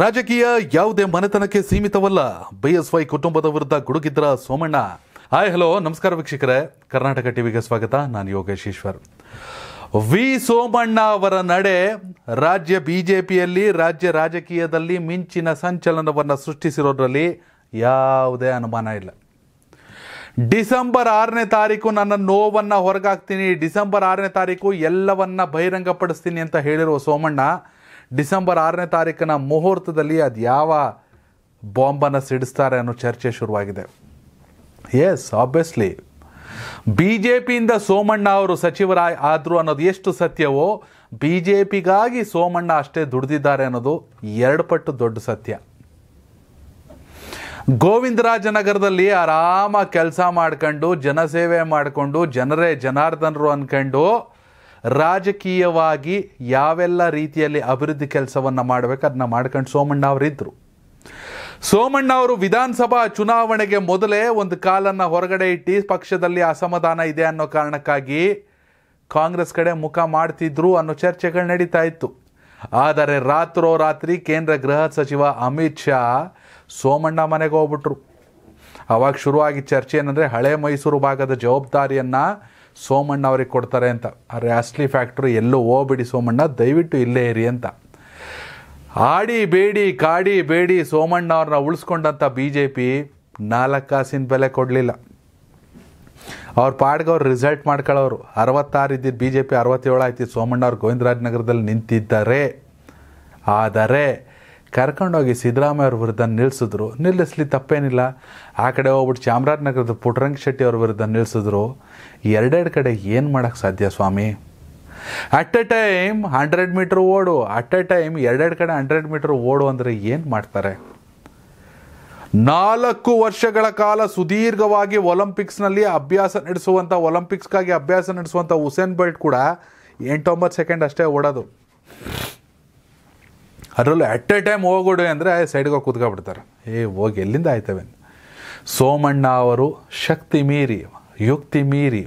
ರಾಜಕೀಯ ಯಾವುದೇ ಮನೆತನಕ್ಕೆ ಸೀಮಿತವಲ್ಲ ಬಿಎಸ್ವೈ ಕುಟುಂಬದ ವಿರುದ್ಧ ಗುಡುಗಿದ್ರ ಸೋಮಣ್ಣ. ಹಾಯ್ ಹಲೋ ನಮಸ್ಕಾರ ವೀಕ್ಷಕರೇ, ಕರ್ನಾಟಕ ಟಿವಿಗೆ ಸ್ವಾಗತ. ನಾನು ಯೋಗೇಶ್ ಈಶ್ವರ್. ವಿ ಸೋಮಣ್ಣ ಅವರ ನಡೆ ರಾಜ್ಯ ಬಿಜೆಪಿಯಲ್ಲಿ, ರಾಜ್ಯ ರಾಜಕೀಯದಲ್ಲಿ ಮಿಂಚಿನ ಸಂಚಲನವನ್ನು ಸೃಷ್ಟಿಸಿರೋದ್ರಲ್ಲಿ ಯಾವುದೇ ಅನುಮಾನ ಇಲ್ಲ. ಡಿಸೆಂಬರ್ 6ನೇ ತಾರೀಕು ನನ್ನ ನೋವನ್ನು ಹೊರಗಾಕ್ತೀನಿ, ಡಿಸೆಂಬರ್ 6ನೇ ತಾರೀಕು ಎಲ್ಲವನ್ನ ಬಹಿರಂಗಪಡಿಸ್ತೀನಿ ಅಂತ ಹೇಳಿರುವ ಸೋಮಣ್ಣ ಡಿಸೆಂಬರ್ 6ನೇ ತಾರೀಕಿನ ಮುಹೂರ್ತದಲ್ಲಿ ಅದು ಯಾವ ಬಾಂಬನ್ನು ಸಿಡಿಸ್ತಾರೆ ಅನ್ನೋ ಚರ್ಚೆ ಶುರುವಾಗಿದೆ. ಎಸ್, ಆಬ್ವಿಯಸ್ಲಿ ಬಿ ಜೆ ಪಿಯಿಂದ ಸೋಮಣ್ಣ ಅವರು ಸಚಿವರಾಗಿ ಆದರು ಅನ್ನೋದು ಎಷ್ಟು ಸತ್ಯವೋ, ಬಿ ಜೆ ಪಿಗಾಗಿ ಸೋಮಣ್ಣ ಅಷ್ಟೇ ದುಡಿದಿದ್ದಾರೆ ಅನ್ನೋದು ಎರಡು ಪಟ್ಟು ದೊಡ್ಡ ಸತ್ಯ. ಗೋವಿಂದರಾಜನಗರದಲ್ಲಿ ಆರಾಮ ಕೆಲಸ ಮಾಡ್ಕೊಂಡು, ಜನಸೇವೆ ಮಾಡಿಕೊಂಡು, ಜನರೇ ಜನಾರ್ದನರು ಅಂದ್ಕೊಂಡು ರಾಜಕೀಯವಾಗಿ ಯಾವೆಲ್ಲ ರೀತಿಯಲ್ಲಿ ಅಭಿವೃದ್ಧಿ ಕೆಲಸವನ್ನು ಮಾಡಬೇಕು ಅದನ್ನ ಮಾಡ್ಕೊಂಡು ಸೋಮಣ್ಣ ಅವರಿದ್ದರು. ಸೋಮಣ್ಣ ಅವರು ವಿಧಾನಸಭಾ ಚುನಾವಣೆಗೆ ಮೊದಲೇ ಒಂದು ಕಾಲನ್ನು ಹೊರಗಡೆ ಇಟ್ಟು ಪಕ್ಷದಲ್ಲಿ ಅಸಮಾಧಾನ ಇದೆ ಅನ್ನೋ ಕಾರಣಕ್ಕಾಗಿ ಕಾಂಗ್ರೆಸ್ ಕಡೆ ಮುಖ ಮಾಡ್ತಿದ್ರು ಅನ್ನೋ ಚರ್ಚೆಗಳು ನಡೀತಾ ಇತ್ತು. ಆದರೆ ರಾತ್ರೋರಾತ್ರಿ ಕೇಂದ್ರ ಗೃಹ ಸಚಿವ ಅಮಿತ್ ಶಾ ಸೋಮಣ್ಣ ಮನೆಗೆ ಹೋಗ್ಬಿಟ್ರು. ಆವಾಗ ಶುರುವಾಗಿ ಚರ್ಚೆ ಏನಂದರೆ, ಹಳೆ ಮೈಸೂರು ಭಾಗದ ಜವಾಬ್ದಾರಿಯನ್ನು ಸೋಮಣ್ಣ ಅವ್ರಿಗೆ ಕೊಡ್ತಾರೆ ಅಂತ. ಅರೆ ಅಸ್ಲಿ ಫ್ಯಾಕ್ಟ್ರಿ ಎಲ್ಲೂ ಹೋಗ್ಬಿಡಿ ಸೋಮಣ್ಣ, ದಯವಿಟ್ಟು ಇಲ್ಲೇ ಇರಿ ಅಂತ ಆಡಿ ಬೇಡಿ ಕಾಡಿ ಬೇಡಿ ಸೋಮಣ್ಣ ಅವ್ರನ್ನ ಉಳಿಸ್ಕೊಂಡಂಥ ಬಿ ಜೆ ಪಿ ನಾಲ್ಕು ಕಾಸಿನ ಬೆಲೆ ಕೊಡಲಿಲ್ಲ. ಅವ್ರ ಪಾಡ್ಗವ್ರು ರಿಸಲ್ಟ್ ಮಾಡ್ಕೊಳ್ಳೋರು. 66 ಇದ್ದಿದ್ದು ಬಿ ಜೆ ಪಿ 67 ಆಯ್ತಿದ್ದು. ಸೋಮಣ್ಣ ಅವ್ರು ಗೋವಿಂದರಾಜನಗರದಲ್ಲಿ ನಿಂತಿದ್ದಾರೆ. ಆದರೆ ಕರ್ಕೊಂಡೋಗಿ ಸಿದ್ದರಾಮಯ್ಯ ಅವ್ರ ವಿರುದ್ಧ ನಿಲ್ಲಿಸಿದ್ರು, ನಿಲ್ಲಿಸಲಿ ತಪ್ಪೇನಿಲ್ಲ. ಆ ಕಡೆ ಹೋಗ್ಬಿಟ್ಟು ಚಾಮರಾಜನಗರದ ಪುಟ್ಟರಂಗ ಶೆಟ್ಟಿ ಅವ್ರ ವಿರುದ್ಧ ನಿಲ್ಲಿಸಿದ್ರು. ಎರಡೆರಡು ಕಡೆ ಏನು ಮಾಡೋಕ್ಕೆ ಸಾಧ್ಯ ಸ್ವಾಮಿ? ಅಟ್ ಎ ಟೈಮ್ 100 ಮೀಟ್ರ್ ಓಡು, ಅಟ್ ಎ ಟೈಮ್ ಎರಡೆರಡು ಕಡೆ 100 ಮೀಟ್ರ್ ಓಡು ಅಂದರೆ ಏನು ಮಾಡ್ತಾರೆ? 4 ವರ್ಷಗಳ ಕಾಲ ಸುದೀರ್ಘವಾಗಿ ಒಲಿಂಪಿಕ್ಸ್ನಲ್ಲಿ ಅಭ್ಯಾಸ ನಡೆಸುವಂಥ, ಒಲಿಂಪಿಕ್ಸ್ಗಾಗಿ ಅಭ್ಯಾಸ ನಡೆಸುವಂಥ ಉಸೇನ್ ಬೆಲ್ಟ್ ಕೂಡ 8-9 ಸೆಕೆಂಡ್ ಅಷ್ಟೇ ಓಡೋದು. ಅದರಲ್ಲೂ ಎಟ್ ಎ ಟೈಮ್ ಹೋಗೋಡು ಅಂದರೆ ಸೈಡ್ಗೆ ಹೋಗಿ ಕೂತ್ಕೊಬಿಡ್ತಾರೆ. ಹೋಗಿ ಎಲ್ಲಿಂದ ಆಯ್ತವೇನು? ಸೋಮಣ್ಣ ಅವರು ಶಕ್ತಿ ಮೀರಿ, ಯುಕ್ತಿ ಮೀರಿ,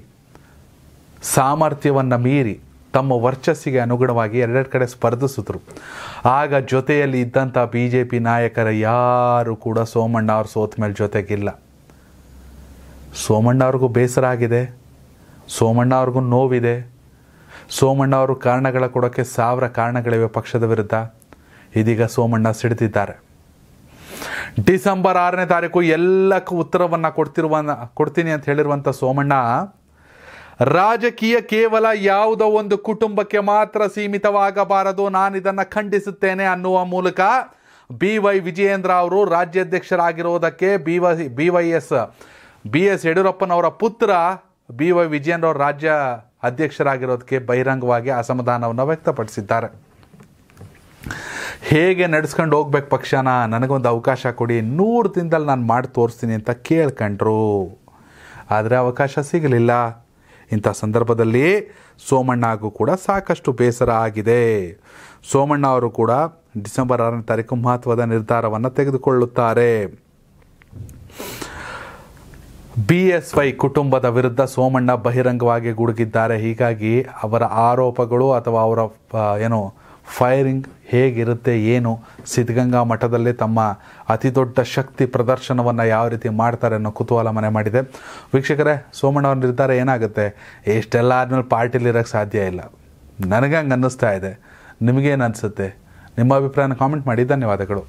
ಸಾಮರ್ಥ್ಯವನ್ನು ಮೀರಿ ತಮ್ಮ ವರ್ಚಸ್ಸಿಗೆ ಅನುಗುಣವಾಗಿ ಎರಡೆರಡು ಕಡೆ ಸ್ಪರ್ಧಿಸಿದ್ರು. ಆಗ ಜೊತೆಯಲ್ಲಿ ಇದ್ದಂಥ ಬಿ ಜೆ ಪಿ ನಾಯಕರ ಯಾರು ಕೂಡ ಸೋಮಣ್ಣ ಅವ್ರ ಸೋತ ಮೇಲೆ ಜೊತೆಗಿಲ್ಲ. ಸೋಮಣ್ಣ ಅವ್ರಿಗೂ ಬೇಸರ ಆಗಿದೆ, ಸೋಮಣ್ಣ ಅವ್ರಿಗೂ ನೋವಿದೆ, ಸೋಮಣ್ಣ ಅವರು ಕಾರಣಗಳ ಕೊಡೋಕ್ಕೆ 1000 ಕಾರಣಗಳಿವೆ ಪಕ್ಷದ ವಿರುದ್ಧ. ಇದೀಗ ಸೋಮಣ್ಣ ಸಿಡಿದಿದ್ದಾರೆ. ಡಿಸೆಂಬರ್ 6ನೇ ತಾರೀಕು ಎಲ್ಲಕ್ಕೂ ಉತ್ತರವನ್ನು ಕೊಡ್ತೀನಿ ಅಂತ ಹೇಳಿರುವಂಥ ಸೋಮಣ್ಣ ರಾಜಕೀಯ ಕೇವಲ ಯಾವುದೋ ಒಂದು ಕುಟುಂಬಕ್ಕೆ ಮಾತ್ರ ಸೀಮಿತವಾಗಬಾರದು, ನಾನು ಇದನ್ನು ಖಂಡಿಸುತ್ತೇನೆ ಅನ್ನುವ ಮೂಲಕ BY ವಿಜಯೇಂದ್ರ ಅವರು ರಾಜ್ಯಾಧ್ಯಕ್ಷರಾಗಿರುವುದಕ್ಕೆ BS ಯಡಿಯೂರಪ್ಪನವರ ಪುತ್ರ BY ವಿಜಯೇಂದ್ರ ಅವರು ರಾಜ್ಯ ಅಧ್ಯಕ್ಷರಾಗಿರೋದಕ್ಕೆ ಬಹಿರಂಗವಾಗಿ ಅಸಮಾಧಾನವನ್ನು ವ್ಯಕ್ತಪಡಿಸಿದ್ದಾರೆ. ಹೇಗೆ ನಡೆಸ್ಕೊಂಡು ಹೋಗ್ಬೇಕು ಪಕ್ಷನ, ನನಗೊಂದು ಅವಕಾಶ ಕೊಡಿ, 100 ದಿನದಲ್ಲಿ ನಾನು ಮಾಡಿ ತೋರಿಸ್ತೀನಿ ಅಂತ ಕೇಳ್ಕೊಂಡ್ರು. ಆದರೆ ಅವಕಾಶ ಸಿಗಲಿಲ್ಲ. ಇಂಥ ಸಂದರ್ಭದಲ್ಲಿ ಸೋಮಣ್ಣಗೂ ಕೂಡ ಸಾಕಷ್ಟು ಬೇಸರ ಆಗಿದೆ. ಸೋಮಣ್ಣ ಅವರು ಕೂಡ ಡಿಸೆಂಬರ್ 6ನೇ ತಾರೀಕು ಮಹತ್ವದ ನಿರ್ಧಾರವನ್ನು ತೆಗೆದುಕೊಳ್ಳುತ್ತಾರೆ. BSY ಕುಟುಂಬದ ವಿರುದ್ಧ ಸೋಮಣ್ಣ ಬಹಿರಂಗವಾಗಿ ಗುಡುಗಿದ್ದಾರೆ. ಹೀಗಾಗಿ ಅವರ ಆರೋಪಗಳು ಅಥವಾ ಅವರ ಫೈರಿಂಗ್ ಹೇಗಿರುತ್ತೆ ಏನು, ಸಿದ್ಧಗಂಗಾ ಮಠದಲ್ಲಿ ತಮ್ಮ ಅತಿ ದೊಡ್ಡ ಶಕ್ತಿ ಪ್ರದರ್ಶನವನ್ನು ಯಾವ ರೀತಿ ಮಾಡ್ತಾರೆ ಅನ್ನೋ ಕುತೂಹಲ ಮನೆ ಮಾಡಿದೆ. ವೀಕ್ಷಕರೇ, ಸೋಮಣ್ಣ ಅವ್ರ ನಿರ್ಧಾರ ಏನಾಗುತ್ತೆ? ಇಷ್ಟೆಲ್ಲ ಆದಮೇಲೆ ಪಾರ್ಟಿಲಿರೋಕ್ಕೆ ಸಾಧ್ಯ ಇಲ್ಲ. ನನಗೆ ಹಂಗೆ ಅನ್ನಿಸ್ತಾ ಇದೆ. ನಿಮಗೇನು ಅನಿಸುತ್ತೆ? ನಿಮ್ಮ ಅಭಿಪ್ರಾಯನ ಕಾಮೆಂಟ್ ಮಾಡಿ. ಧನ್ಯವಾದಗಳು.